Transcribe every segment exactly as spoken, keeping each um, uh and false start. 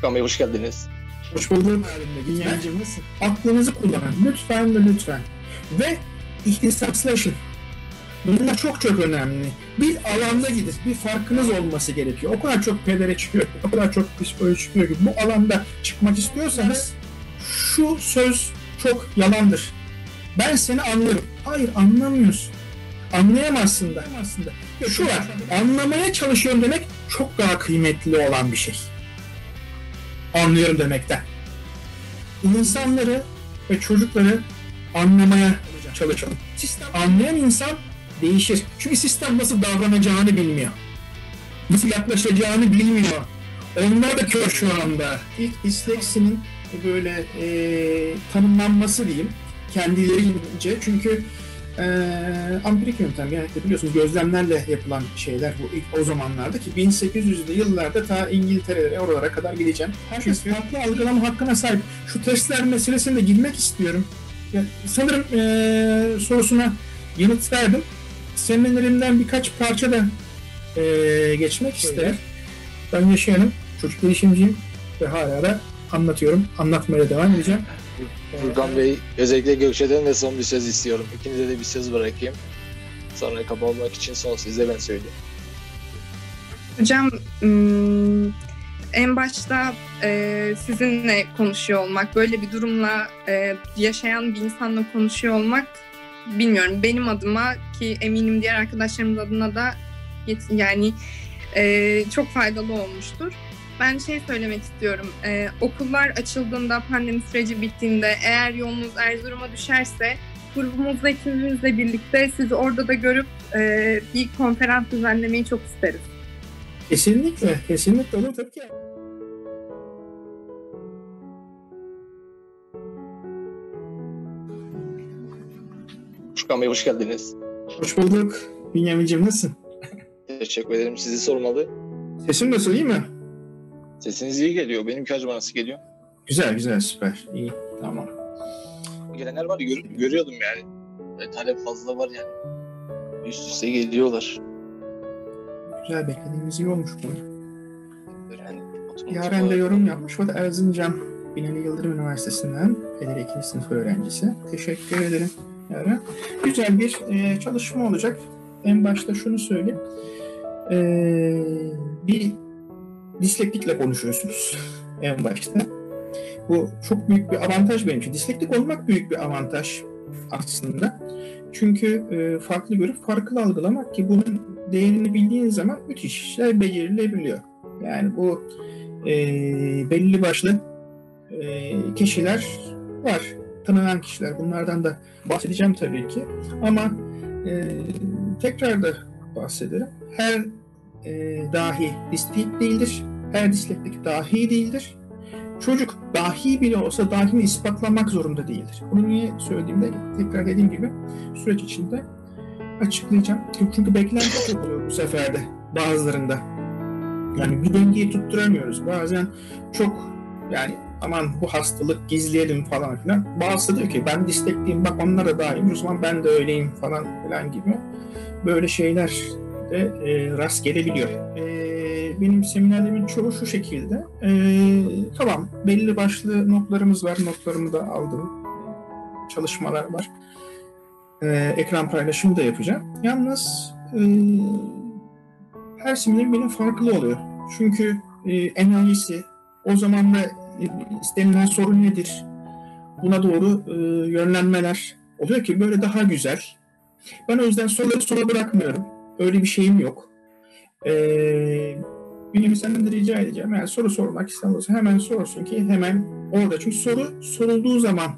Furkan Bey, hoş geldiniz. Hoş bulduk. Dinleyicimiz, aklınızı kullanın. Lütfen ve lütfen. Ve ihtisaslaşın. Bunlar çok çok önemli. Bir alanda gidip bir farkınız olması gerekiyor. O kadar çok pedere çıkıyor, o kadar çok psikoloji çıkıyor ki bu alanda çıkmak istiyorsanız şu söz çok yalandır. Ben seni anlarım. Hayır, anlamıyorsun. Anlayamazsın da. Şu var, anlamaya çalışıyorum demek çok daha kıymetli olan bir şey. Anlıyorum demekten. İnsanları ve çocukları anlamaya çalışalım. Sistem anlayan insan değişir. Çünkü sistem nasıl davranacağını bilmiyor. Nasıl yaklaşacağını bilmiyor. Onlar da kör şu anda. İlk disleksinin böyle ee, tanımlanması diyeyim. Kendilerince. Çünkü e, ampirik yöntem genellikle biliyorsunuz gözlemlerle yapılan şeyler bu ilk o zamanlarda ki bin sekiz yüzlü yıllarda ta İngiltere'lere oralara kadar gideceğim. Herkes çünkü farklı algılama hakkına sahip. Şu testler meselesine de girmek istiyorum. Ya, sanırım e, sorusuna yanıt verdim. Seminerimden birkaç parça da e, geçmek isterim. Ben yaşayanım, çocuk gelişimciyim ve hala da anlatıyorum. Anlatmaya devam edeceğim. Furkan Bey, özellikle Gökçe'den de son bir söz istiyorum. İkinize de bir söz bırakayım. Sonra kapanmak için son size ben söyleyeyim. Hocam, en başta sizinle konuşuyor olmak, böyle bir durumla yaşayan bir insanla konuşuyor olmak, bilmiyorum, benim adıma ki eminim diğer arkadaşlarımız adına da yani çok faydalı olmuştur. Ben şey söylemek istiyorum, ee, okullar açıldığında, pandemi süreci bittiğinde eğer yolunuz Erzurum'a düşerse grubumuzla, ekibimizle birlikte sizi orada da görüp e, bir konferans düzenlemeyi çok isteriz. Kesinlikle, kesinlikle olur tabii ki. Furkan Bey, hoş geldiniz. Hoş bulduk. Bünyamin'cim, nasılsın? Teşekkür ederim, sizi sormalı. Sesim nasıl, iyi mi? Sesiniz iyi geliyor. Benimki acaba nasıl geliyor? Güzel, güzel, süper. İyi, tamam. Gelenler var, gör, görüyordum yani. E, talep fazla var yani. Üst üste geliyorlar. Güzel, beklediğimiz iyi olmuş bu. Yani, Yaren de yorum yapmış. O da Erzincan Binali Yıldırım Üniversitesi'nden P D R ikinci sınıf öğrencisi. Teşekkür ederim Yaren. Güzel bir e, çalışma olacak. En başta şunu söyleyeyim. E, bir dislektikle konuşuyorsunuz en başta. Bu çok büyük bir avantaj benim için. Dislektik olmak büyük bir avantaj aslında. Çünkü farklı görüp farklı algılamak ki bunun değerini bildiğiniz zaman müthiş işler becerilebiliyor. Yani bu e, belli başlı e, kişiler var. Tanınan kişiler. Bunlardan da bahsedeceğim tabii ki. Ama e, tekrar da bahsederim. Her E, dahi dislektik değildir. Her dislektik dahi değildir. Çocuk dahi bile olsa dahini ispatlamak zorunda değildir. Bunu niye söylediğimde tekrar dediğim gibi süreç içinde açıklayacağım. Çünkü beklenti oluyor bu sefer de bazılarında. Yani bir dengeyi tutturamıyoruz. Bazen çok yani aman bu hastalık gizleyelim falan filan. Bazısı diyor ki ben dislekliyim, bak onlar da dahiyim, o zaman ben de öyleyim falan filan gibi. Böyle şeyler de e, rast gelebiliyor. E, benim seminerlerimin çoğu şu şekilde. E, tamam, belli başlı notlarımız var. Notlarımı da aldım. Çalışmalar var. E, ekran paylaşımı da yapacağım. Yalnız e, her seminerim benim farklı oluyor. Çünkü e, enerjisi, o zaman da e, istenilen sorun nedir? Buna doğru e, yönlenmeler oluyor ki böyle daha güzel. Ben o yüzden soruları sona bırakmıyorum. Öyle bir şeyim yok. Ee, benim senden de rica edeceğim. Yani soru sormak istiyorsan hemen sorsun ki hemen orada. Çünkü soru sorulduğu zaman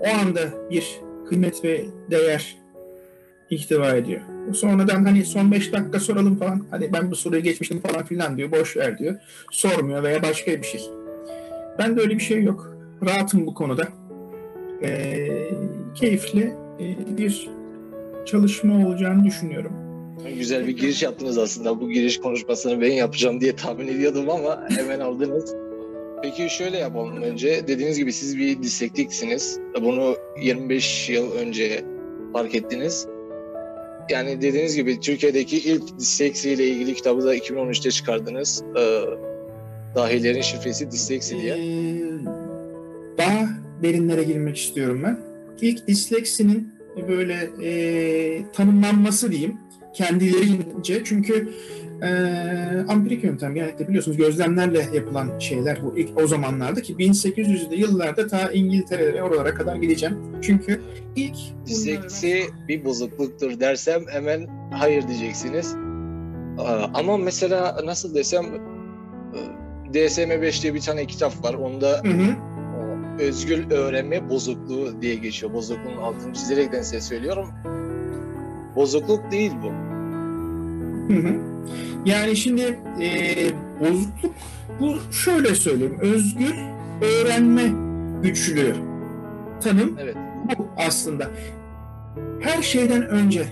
o anda bir kıymet ve değer ihtiva ediyor. Sonradan hani son beş dakika soralım falan. Hadi ben bu soruyu geçmiştim falan filan diyor. Boş ver diyor. Sormuyor veya başka bir şey. Ben de öyle bir şey yok. Rahatım bu konuda. Ee, keyifli bir çalışma olacağını düşünüyorum. Güzel bir giriş yaptınız aslında. Bu giriş konuşmasını ben yapacağım diye tahmin ediyordum ama hemen aldınız. Peki şöyle yapalım önce. Dediğiniz gibi siz bir dislektiksiniz. Bunu yirmi beş yıl önce fark ettiniz. Yani dediğiniz gibi Türkiye'deki ilk disleksiyle ilgili kitabı da iki bin on üçte çıkardınız. Ee, Dahilerin şifresi disleksi diye. Daha derinlere girmek istiyorum ben. İlk disleksinin böyle e, tanımlanması diyeyim. Kendilerince. Çünkü e, ampirik yöntem genellikle biliyorsunuz gözlemlerle yapılan şeyler bu ilk o zamanlarda ki bin sekiz yüzlü yıllarda ta İngiltere'lere oralara kadar gideceğim. Çünkü ilk... Disleksi bunlara... bir bozukluktur dersem hemen hayır diyeceksiniz. Ama mesela nasıl desem D S M beş diye bir tane kitap var. Onda hı hı. özgül öğrenme bozukluğu diye geçiyor. Bozukluğun altını çizerekten size söylüyorum. Bozukluk değil bu. Hı hı. Yani şimdi e, bozukluk bu şöyle söyleyeyim. Özgür öğrenme güçlüğü tanım evet. Bu aslında. Her şeyden önce,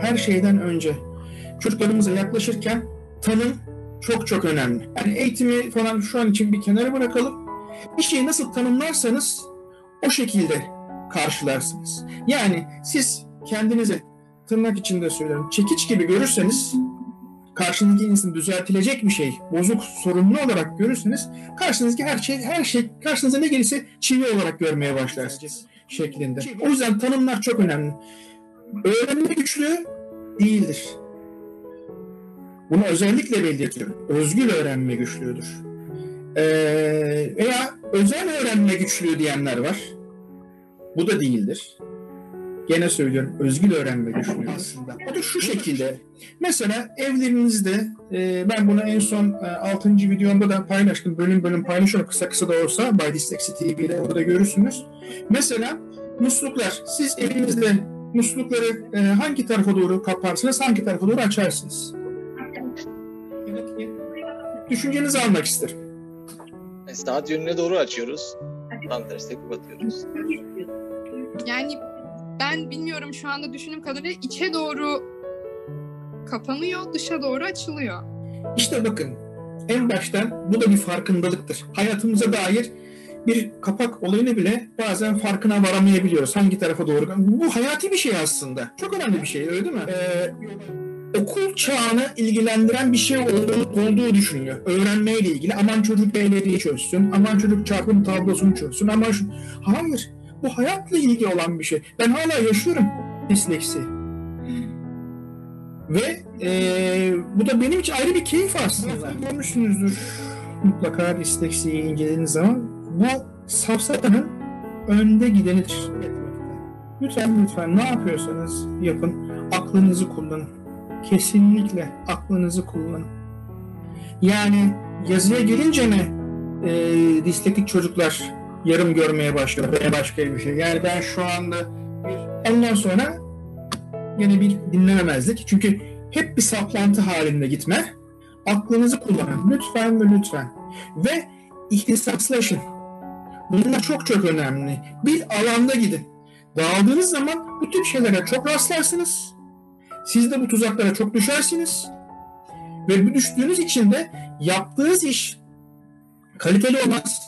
her şeyden önce çocuklarımıza yaklaşırken tanım çok çok önemli. Yani eğitimi falan şu an için bir kenara bırakalım. Bir şeyi nasıl tanımlarsanız o şekilde karşılarsınız. Yani siz kendinizi tırnak içinde söylüyorum çekiç gibi görürseniz karşınızdaki insanı düzeltilecek bir şey, bozuk, sorunlu olarak görürseniz karşınızdaki her şey, her şey karşınıza ne gelirse çivi olarak görmeye başlarsınız şeklinde. O yüzden tanımlar çok önemli. Öğrenme güçlüğü değildir. Bunu özellikle belirtiyorum. Özgül öğrenme güçlüğüdür. Ee, veya özel öğrenme güçlüğü diyenler var. Bu da değildir. Gene söylüyorum, özgül öğrenme güçlüğü aslında. O da şu şekilde. Mesela evlerinizde, e, ben bunu en son e, altıncı videomda da paylaştım. Bölüm bölüm paylaşıyorum. Kısa kısa da olsa. By Dysleksi T V'de orada görürsünüz. Mesela musluklar. Siz evinizde muslukları e, hangi tarafa doğru kaparsınız, hangi tarafa doğru açarsınız? Düşüncenizi almak isterim. Saat yönüne doğru açıyoruz. Tam tersi kapatıyoruz. Yani ben bilmiyorum şu anda düşündüğüm kadarıyla içe doğru kapanıyor, dışa doğru açılıyor. İşte bakın en baştan bu da bir farkındalıktır. Hayatımıza dair bir kapak olayını bile bazen farkına varamayabiliyoruz. Hangi tarafa doğru? Bu hayati bir şey aslında. Çok önemli bir şey öyle değil mi? Ee, okul çağını ilgilendiren bir şey olduğu, olduğu düşünülüyor. Öğrenmeyle ilgili aman çocuk D L D'yi çözsün, aman çocuk çarpım tablosunu çözsün, aman şu... Hayır, bu hayatla ilgili olan bir şey. Ben hala yaşıyorum disleksi. Ve ee, bu da benim için ayrı bir keyif aslında. Görmüşsünüzdür mutlaka disleksiye ilgilendiğiniz zaman. Bu safsatanın önde gidenidir. Lütfen lütfen ne yapıyorsanız yapın, aklınızı kullanın. Kesinlikle aklınızı kullanın. Yani yazıya gelince mi e, dislektik çocuklar yarım görmeye başlıyor veya başka bir şey. Yani ben şu anda ondan sonra yine bir dinlememezlik. Çünkü hep bir saplantı halinde gitme. Aklınızı kullanın. Lütfen ve lütfen. Ve ihtisaslaşın. Bunlar çok çok önemli. Bir alanda gidin. Dağıldığınız zaman bu tip şeylere çok rastlarsınız. Siz de bu tuzaklara çok düşersiniz ve bu düştüğünüz için de yaptığınız iş kaliteli olmaz.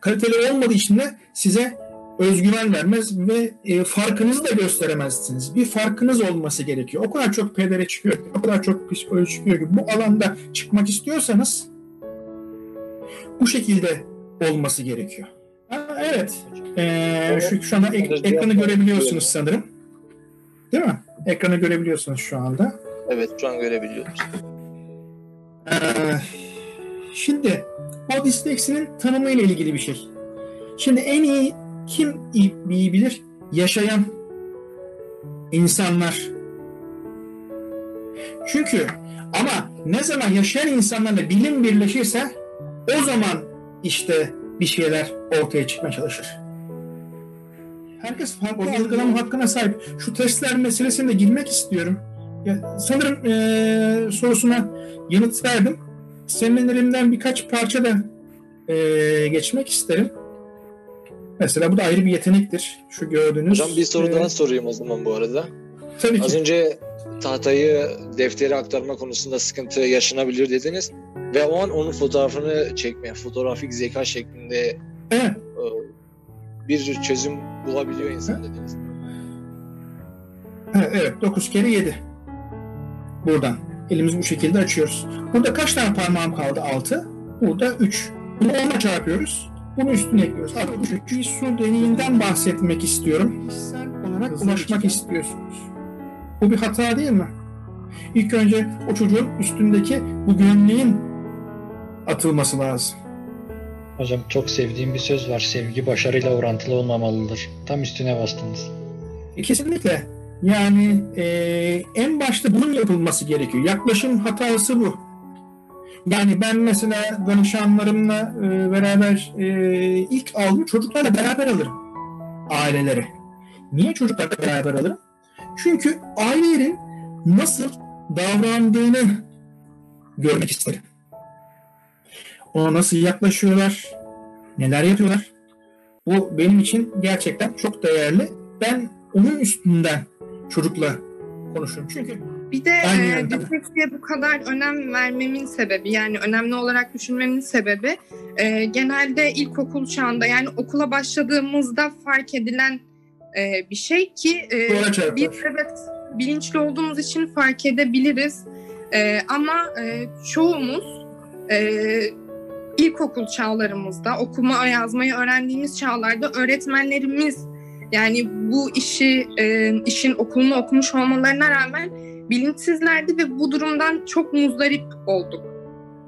Kaliteli olmadığı için de size özgüven vermez ve e, farkınızı da gösteremezsiniz. Bir farkınız olması gerekiyor. O kadar çok P D R'e çıkıyor, o kadar çok psikoloji çıkıyor ki bu alanda çıkmak istiyorsanız bu şekilde olması gerekiyor. Ha, evet, ee, şu, şu anda ek, ekranı görebiliyorsunuz sanırım. Değil mi? Ekranı görebiliyorsunuz şu anda. Evet, şu an görebiliyoruz. Ee, şimdi, o disleksinin tanımıyla ilgili bir şey. Şimdi en iyi, kim iyi bilir? Yaşayan insanlar. Çünkü, ama ne zaman yaşayan insanlarla bilim birleşirse, o zaman işte bir şeyler ortaya çıkmaya çalışır. Herkes farklı algılama hakkına sahip. Şu testler meselesine de girmek istiyorum. Ya, sanırım ee, sorusuna yanıt verdim. Senin elimden birkaç parça da ee, geçmek isterim. Mesela bu da ayrı bir yetenektir. Şu gördüğünüz... Hocam bir soru ee, daha sorayım o zaman bu arada. Tabii ki. Az önce tahtayı deftere aktarma konusunda sıkıntı yaşanabilir dediniz. Ve o an onun fotoğrafını çekmeye, fotoğrafik zeka şeklinde evet. bir çözüm bulabiliyor insan ha? dediniz. Evet, evet, dokuz kere yedi. Buradan elimizi bu şekilde açıyoruz. Burada kaç tane parmağım kaldı? altı. burada üç. Bunu ona çarpıyoruz. Bunu üstüne ekliyoruz. Abi üçüncü su deneyinden bahsetmek istiyorum. Kişisel olarak hızlı ulaşmak için istiyorsunuz. Bu bir hata değil mi? İlk önce o çocuğun üstündeki bu gömleğin atılması lazım. Hocam çok sevdiğim bir söz var. Sevgi başarıyla orantılı olmamalıdır. Tam üstüne bastınız. E, kesinlikle. Yani e, en başta bunun yapılması gerekiyor. Yaklaşım hatası bu. Yani ben mesela danışanlarımla e, beraber e, ilk aldığım çocuklarla beraber alırım aileleri. Niye çocuklarla beraber alırım? Çünkü ailelerin nasıl davrandığını görmek isterim. Ona nasıl yaklaşıyorlar, neler yapıyorlar. Bu benim için gerçekten çok değerli. Ben onun üstünden çocukla konuşurum. Çünkü bir de e, disleksiye bu kadar önem vermemin sebebi, yani önemli olarak düşünmemin sebebi e, genelde ilkokul çağında, yani okula başladığımızda fark edilen e, bir şey ki e, biz evet bilinçli olduğumuz için fark edebiliriz. E, ama e, çoğumuz e, İlkokul çağlarımızda, okuma, yazmayı öğrendiğimiz çağlarda öğretmenlerimiz, yani bu işi, e, işin okulunu okumuş olmalarına rağmen bilinçsizlerdi ve bu durumdan çok muzdarip olduk.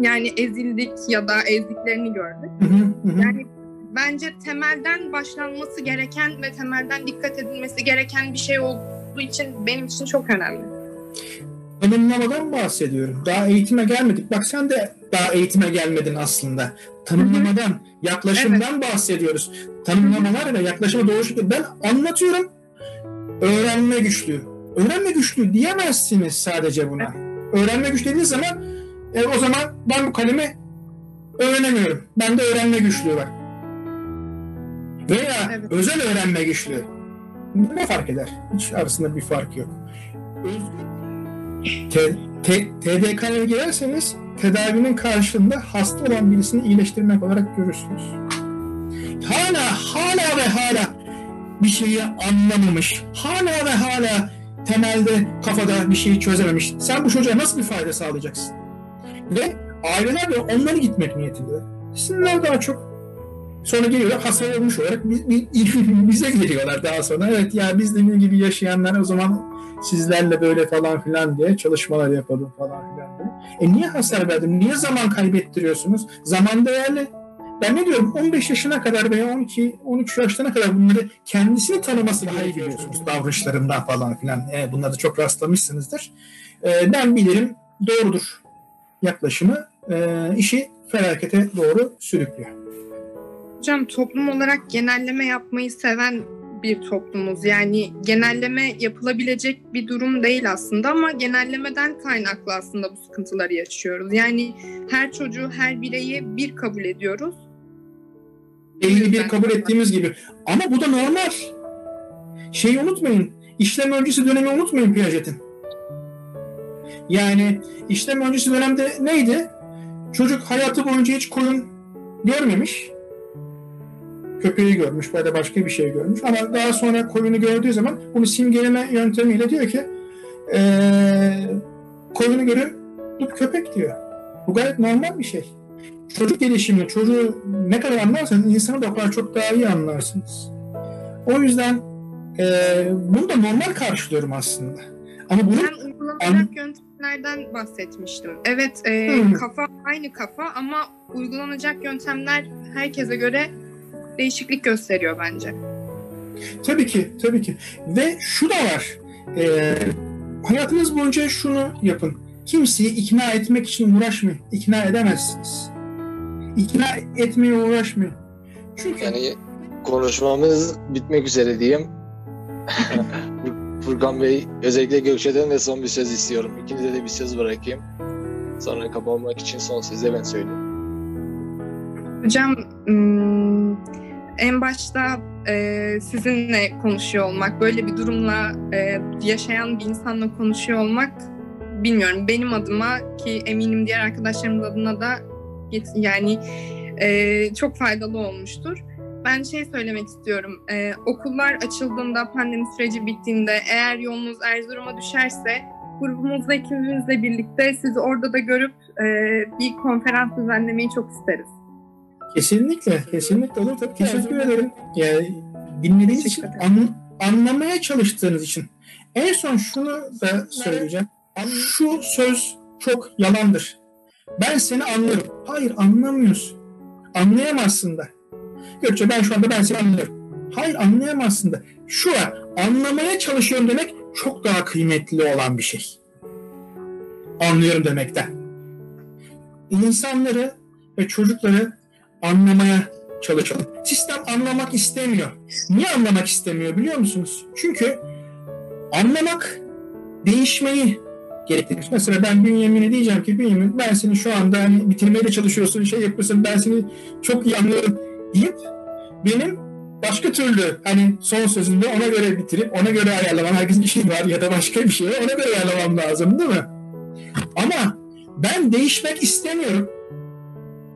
Yani ezildik ya da ezdiklerini gördük. Yani bence temelden başlanması gereken ve temelden dikkat edilmesi gereken bir şey olduğu için benim için çok önemli. Tanımlamadan bahsediyorum. Daha eğitime gelmedik. Bak sen de daha eğitime gelmedin aslında. Tanımlamadan, yaklaşımdan evet bahsediyoruz. Tanımlamalar ve yaklaşıma doğru şekilde ben anlatıyorum. Öğrenme güçlüğü. Öğrenme güçlüğü diyemezsiniz sadece buna. Evet. Öğrenme güçlüğü dediğiniz zaman e, o zaman ben bu kalemi öğrenemiyorum. Bende öğrenme güçlüğü var. Veya evet, özel öğrenme güçlüğü. Ne fark eder? Hiç arasında bir fark yok. Özgür T D K'ya girerseniz tedavinin karşılığında hasta olan birisini iyileştirmek olarak görürsünüz. Hala, hala ve hala bir şeyi anlamamış, hala ve hala temelde kafada bir şeyi çözememiş. Sen bu çocuğa nasıl bir fayda sağlayacaksın? Ve aileler de onları gitmek niyetinde. Sizler daha çok. Sonra geliyorlar hasta olmuş olarak bize geliyorlar daha sonra. Evet ya biz de gibi yaşayanlar o zaman sizlerle böyle falan filan diye çalışmalar yapalım falan filan diye. E niye hasar verdim? Niye zaman kaybettiriyorsunuz? Zaman değerli. Ben ne diyorum? on beş yaşına kadar veya on iki on üç yaşlarına kadar bunları kendisini tanıması daha iyi görüyorsunuz. Davranışlarından falan filan. E, bunları da çok rastlamışsınızdır. E, ben bilirim doğrudur yaklaşımı e, işi felakete doğru sürüklüyor. Hocam toplum olarak genelleme yapmayı seven bir toplumuz. Yani genelleme yapılabilecek bir durum değil aslında ama genellemeden kaynaklı aslında bu sıkıntıları yaşıyoruz. Yani her çocuğu, her bireyi bir kabul ediyoruz. Belli bir kabul ettiğimiz gibi. Ama bu da normal. Şeyi unutmayın, işlem öncesi dönemi unutmayın Piaget'in. Yani işlem öncesi dönemde neydi? Çocuk hayatı boyunca hiç koyun görmemiş. Köpeği görmüş veya başka bir şey görmüş ama daha sonra koyunu gördüğü zaman bunu simgeleme yöntemiyle diyor ki ee, koyunu görüp köpek diyor. Bu gayet normal bir şey. Çocuk gelişimini, çocuğu ne kadar anlarsanız insanı da o kadar çok daha iyi anlarsınız. O yüzden ee, bunu da normal karşılıyorum aslında. Ama bunu ben uygulanarak yöntemlerden bahsetmiştim. Evet ee, hmm. kafa aynı kafa ama uygulanacak yöntemler herkese göre değişiklik gösteriyor bence. Tabii ki, tabii ki. Ve şu da var. E, hayatınız boyunca şunu yapın. Kimseyi ikna etmek için uğraşmayın. İkna edemezsiniz. İkna etmeye uğraşmayın. Çünkü yani konuşmamız bitmek üzere diyeyim. Furkan Bey, özellikle Gökçe'den de son bir söz istiyorum. İkinize de bir söz bırakayım. Sonra kapanmak için son sözü ben söyleyeyim. Hocam, en başta sizinle konuşuyor olmak, böyle bir durumla yaşayan bir insanla konuşuyor olmak, bilmiyorum benim adıma ki eminim diğer arkadaşlarımız adına da yani çok faydalı olmuştur. Ben şey söylemek istiyorum, okullar açıldığında, pandemi süreci bittiğinde eğer yolunuz Erzurum'a düşerse grubumuzda ikimizle birlikte sizi orada da görüp e, bir konferans düzenlemeyi çok isteriz. Kesinlikle, kesinlikle olur. Tabii teşekkür evet. ederim. Yani dinlediğiniz için, an, anlamaya çalıştığınız için. En son şunu da söyleyeceğim. Şu söz çok yalandır. Ben seni anlıyorum. Hayır, anlamıyorsun. Anlayamazsın da. Gökçe, ben şu anda ben seni anlıyorum. Hayır, anlayamazsın da. Şu an anlamaya çalışıyorum demek çok daha kıymetli olan bir şey. Anlıyorum demekten. İnsanları ve çocukları anlamaya çalışalım. Sistem anlamak istemiyor. Niye anlamak istemiyor biliyor musunuz? Çünkü anlamak değişmeyi gerektirir. Mesela ben Bünyamin'e diyeceğim ki Bünyamin, ben seni şu anda hani bitirmeye de çalışıyorsun, şey yapıyorsun, ben seni çok iyi anlıyorum deyip benim başka türlü hani son sözünü ona göre bitirip ona göre ayarlamam, herkesin işi var ya da başka bir şey var, ona göre ayarlamam lazım değil mi? Ama ben değişmek istemiyorum.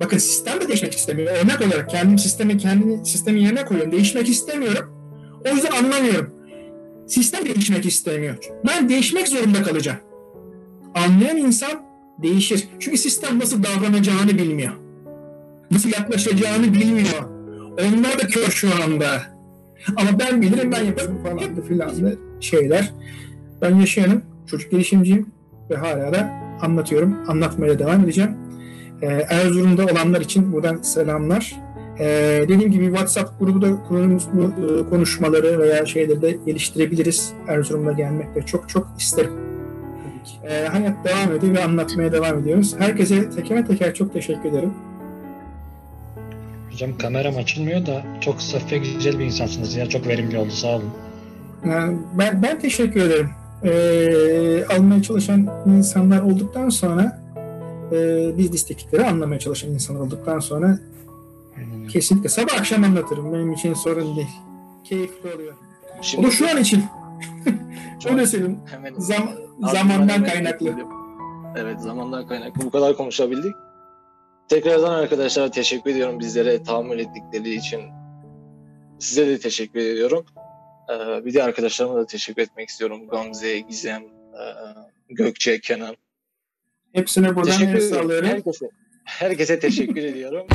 Bakın, sistem de değişmek istemiyor. Örnek olarak kendim sistemi, kendimi sistemin yerine koyuyorum. Değişmek istemiyorum. O yüzden anlamıyorum. Sistem değişmek istemiyor. Ben değişmek zorunda kalacağım. Anlayan insan değişir. Çünkü sistem nasıl davranacağını bilmiyor. Nasıl yaklaşacağını bilmiyor. Onlar da kör şu anda. Ama ben bilirim, ben yaparım falan da filan şeyler. Ben yaşayanım, çocuk gelişimciyim ve hala da anlatıyorum. Anlatmaya devam edeceğim. Ee, Erzurum'da olanlar için buradan selamlar. Ee, dediğim gibi WhatsApp grubu da kurulmuş, bu konuşmaları veya şeyleri de geliştirebiliriz. Erzurum'da gelmek de çok çok isterim. Ee, hayat devam ediyor ve anlatmaya devam ediyoruz. Herkese teker teker çok teşekkür ederim. Hocam kameram açılmıyor da çok saf ve güzel bir insansınız ya, çok verimli oldu, sağ olun. Ben, ben teşekkür ederim. Ee, almaya çalışan insanlar olduktan sonra e, biz istekleri anlamaya çalışan insanlar olduktan sonra hmm. kesinlikle sabah akşam anlatırım, benim için sorun değil. Keyifli oluyor. Şimdi, o şu an için. Şöyle söyleyeyim. Zam, zamandan kaynaklı. Hemen, evet, zamandan kaynaklı. Bu kadar konuşabildik. Tekrardan arkadaşlar teşekkür ediyorum bizlere tahammül ettikleri için. Size de teşekkür ediyorum. Ee, bir de arkadaşlarıma da teşekkür etmek istiyorum. Gamze, Gizem, e, Gökçe, Kenan. Hepsine buradan teşekkür ediyorum. Herkese, herkese teşekkür ediyorum.